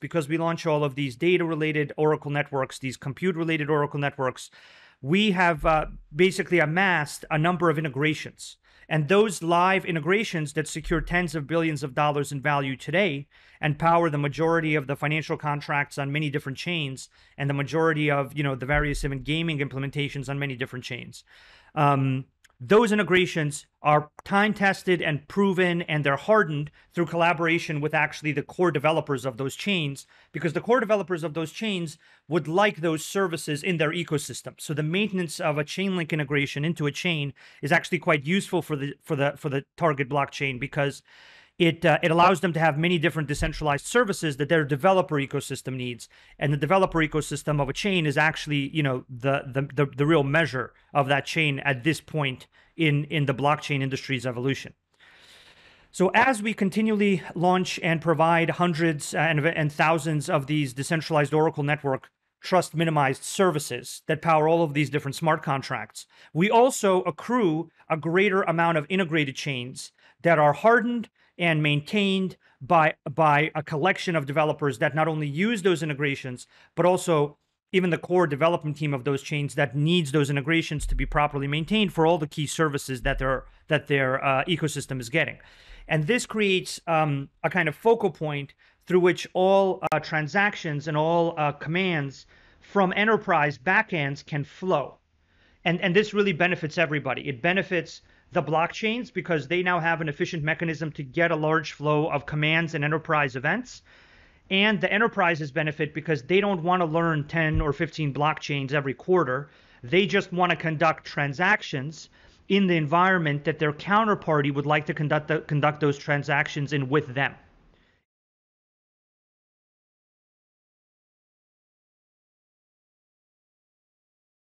because we launch all of these data-related Oracle networks, these compute-related Oracle networks, we have basically amassed a number of integrations. And those live integrations that secure tens of billions of dollars in value today and power the majority of the financial contracts on many different chains and the majority of, the various even gaming implementations on many different chains. Those integrations are time-tested and proven, and they're hardened through collaboration with actually the core developers of those chains, because the core developers of those chains would like those services in their ecosystem. So the maintenance of a Chainlink integration into a chain is actually quite useful for the target blockchain, because it allows them to have many different decentralized services that their developer ecosystem needs. And the developer ecosystem of a chain is actually, the real measure of that chain at this point in the blockchain industry's evolution. So as we continually launch and provide hundreds and thousands of these decentralized Oracle network trust minimized services that power all of these different smart contracts, we also accrue a greater amount of integrated chains that are hardened and maintained by a collection of developers that not only use those integrations, but also even the core development team of those chains that needs those integrations to be properly maintained for all the key services that their ecosystem is getting. And this creates a kind of focal point through which all transactions and all commands from enterprise backends can flow. And this really benefits everybody. It benefits the blockchains, because they now have an efficient mechanism to get a large flow of commands and enterprise events. And the enterprises benefit because they don't want to learn 10 or 15 blockchains every quarter. They just want to conduct transactions in the environment that their counterparty would like to conduct those transactions in with them.